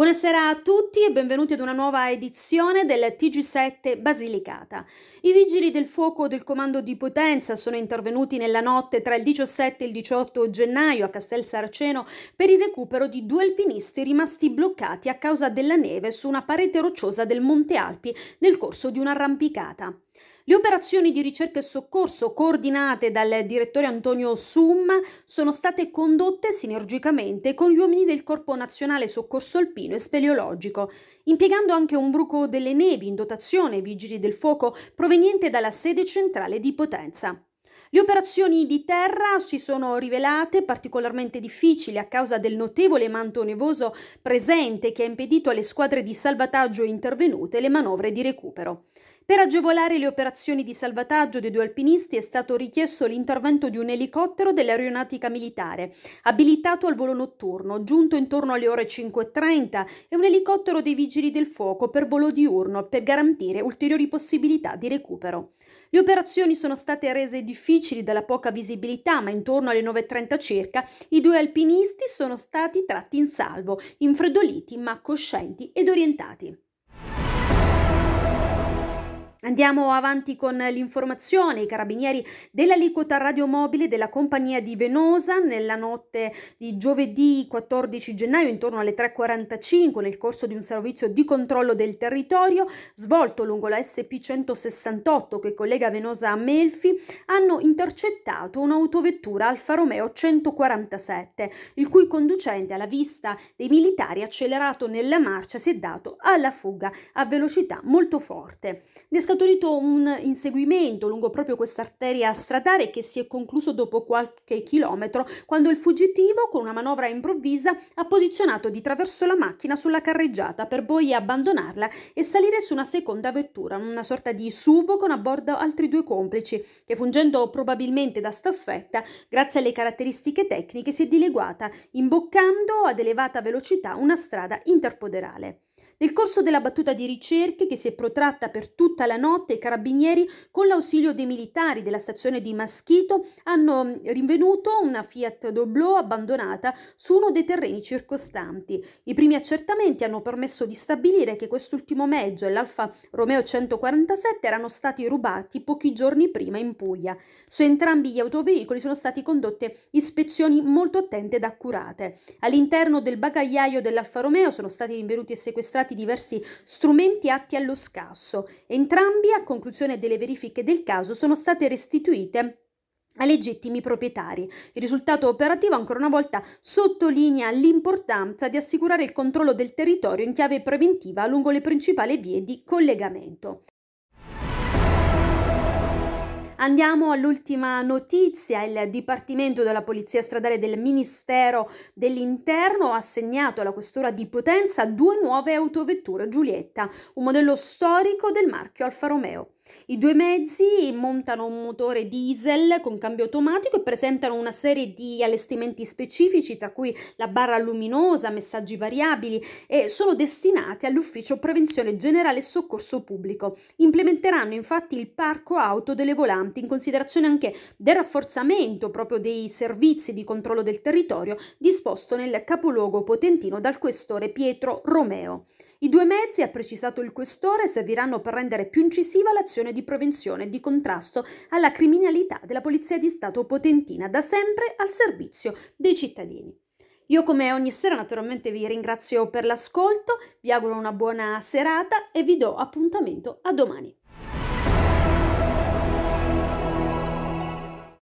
Buonasera a tutti e benvenuti ad una nuova edizione del TG7 Basilicata. I Vigili del Fuoco del Comando di Potenza sono intervenuti nella notte tra il 17 e il 18 gennaio a Castel Saraceno per il recupero di due alpinisti rimasti bloccati a causa della neve su una parete rocciosa del Monte Alpi nel corso di un'arrampicata. Le operazioni di ricerca e soccorso coordinate dal direttore Antonio Summa sono state condotte sinergicamente con gli uomini del Corpo Nazionale Soccorso Alpino e Speleologico, impiegando anche un bruco delle nevi in dotazione ai Vigili del Fuoco proveniente dalla sede centrale di Potenza. Le operazioni di terra si sono rivelate particolarmente difficili a causa del notevole manto nevoso presente che ha impedito alle squadre di salvataggio intervenute le manovre di recupero. Per agevolare le operazioni di salvataggio dei due alpinisti è stato richiesto l'intervento di un elicottero dell'aeronautica militare, abilitato al volo notturno, giunto intorno alle ore 5:30, e un elicottero dei Vigili del Fuoco per volo diurno per garantire ulteriori possibilità di recupero. Le operazioni sono state rese difficili dalla poca visibilità, ma intorno alle 9:30 circa i due alpinisti sono stati tratti in salvo, infreddoliti ma coscienti ed orientati. Andiamo avanti con l'informazione. I carabinieri dell'aliquota radiomobile della compagnia di Venosa nella notte di giovedì 14 gennaio intorno alle 3:45 nel corso di un servizio di controllo del territorio svolto lungo la SP-168 che collega Venosa a Melfi hanno intercettato un'autovettura Alfa Romeo 147 il cui conducente alla vista dei militari accelerato nella marcia si è dato alla fuga a velocità molto forte. Scaturito un inseguimento lungo proprio questa arteria stradale che si è concluso dopo qualche chilometro quando il fuggitivo con una manovra improvvisa ha posizionato di traverso la macchina sulla carreggiata per poi abbandonarla e salire su una seconda vettura, una sorta di SUV con a bordo altri due complici che fungendo probabilmente da staffetta grazie alle caratteristiche tecniche si è dileguata imboccando ad elevata velocità una strada interpoderale. Nel corso della battuta di ricerche che si è protratta per tutta la notte, i carabinieri con l'ausilio dei militari della stazione di Maschito hanno rinvenuto una Fiat Doblò abbandonata su uno dei terreni circostanti. I primi accertamenti hanno permesso di stabilire che quest'ultimo mezzo e l'Alfa Romeo 147 erano stati rubati pochi giorni prima in Puglia. Su entrambi gli autoveicoli sono state condotte ispezioni molto attente ed accurate. All'interno del bagagliaio dell'Alfa Romeo sono stati rinvenuti e sequestrati diversi strumenti atti allo scasso. Entrambi, a conclusione delle verifiche del caso, sono state restituite a legittimi proprietari. Il risultato operativo ancora una volta sottolinea l'importanza di assicurare il controllo del territorio in chiave preventiva lungo le principali vie di collegamento. Andiamo all'ultima notizia. Il Dipartimento della Polizia Stradale del Ministero dell'Interno ha assegnato alla Questura di Potenza due nuove autovetture Giulietta, un modello storico del marchio Alfa Romeo. I due mezzi montano un motore diesel con cambio automatico e presentano una serie di allestimenti specifici, tra cui la barra luminosa, messaggi variabili, e sono destinati all'Ufficio Prevenzione Generale e Soccorso Pubblico. Implementeranno infatti il parco auto delle volanti, in considerazione anche del rafforzamento proprio dei servizi di controllo del territorio disposto nel capoluogo potentino dal questore Pietro Romeo. I due mezzi, ha precisato il questore, serviranno per rendere più incisiva l'azione di prevenzione e di contrasto alla criminalità della Polizia di Stato potentina, da sempre al servizio dei cittadini. Io come ogni sera naturalmente vi ringrazio per l'ascolto, vi auguro una buona serata e vi do appuntamento a domani.